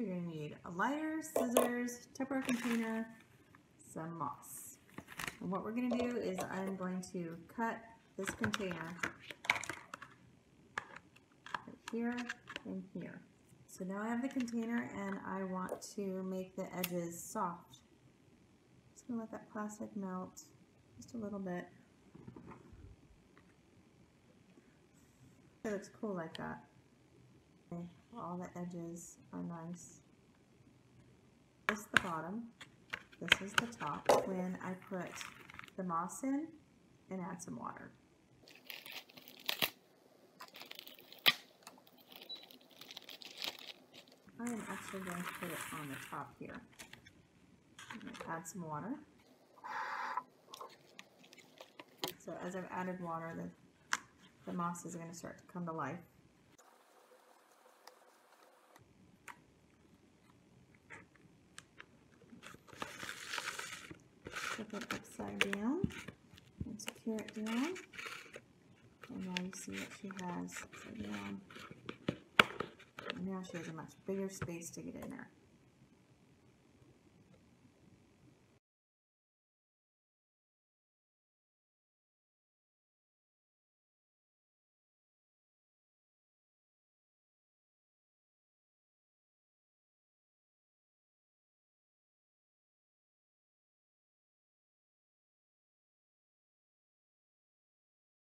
we're going to need a lighter, scissors, Tupperware container, some moss. And what we're going to do is I'm going to cut this container right here and here. So now I have the container and I want to make the edges soft. Just going to let that plastic melt just a little bit. It looks cool like that. Okay, all the edges are nice. This is the bottom. This is the top. When I put the moss in and add some water. I am actually going to put it on the top here. I'm going to add some water. So as I've added water, the moss is going to start to come to life. Flip it upside down and secure it down. And now you see what she has upside down. And now she has a much bigger space to get in there.